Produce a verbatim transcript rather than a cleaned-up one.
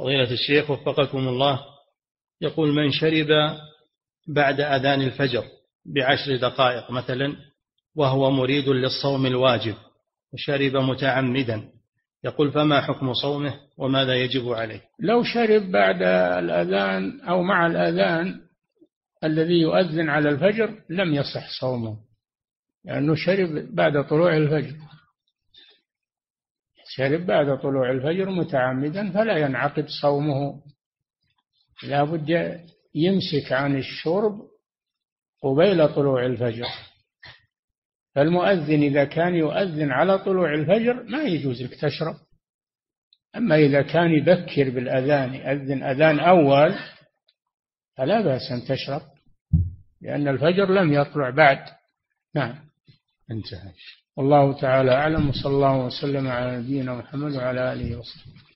فضيلة الشيخ وفقكم الله، يقول من شرب بعد أذان الفجر بعشر دقائق مثلا وهو مريد للصوم الواجب وشرب متعمدا، يقول فما حكم صومه وماذا يجب عليه؟ لو شرب بعد الأذان أو مع الأذان الذي يؤذن على الفجر لم يصح صومه، لأنه شرب بعد طلوع الفجر، شرب بعد طلوع الفجر متعمدا فلا ينعقد صومه، لا بد يمسك عن الشرب قبيل طلوع الفجر. فالمؤذن إذا كان يؤذن على طلوع الفجر ما يجوز لك تشرب، أما إذا كان يبكر بالأذان يؤذن أذان أول فلا بأس أن تشرب، لأن الفجر لم يطلع بعد. نعم، انتهى. والله تعالى أعلم، وصلى الله وسلم على نبينا محمد وعلى آله وصحبه.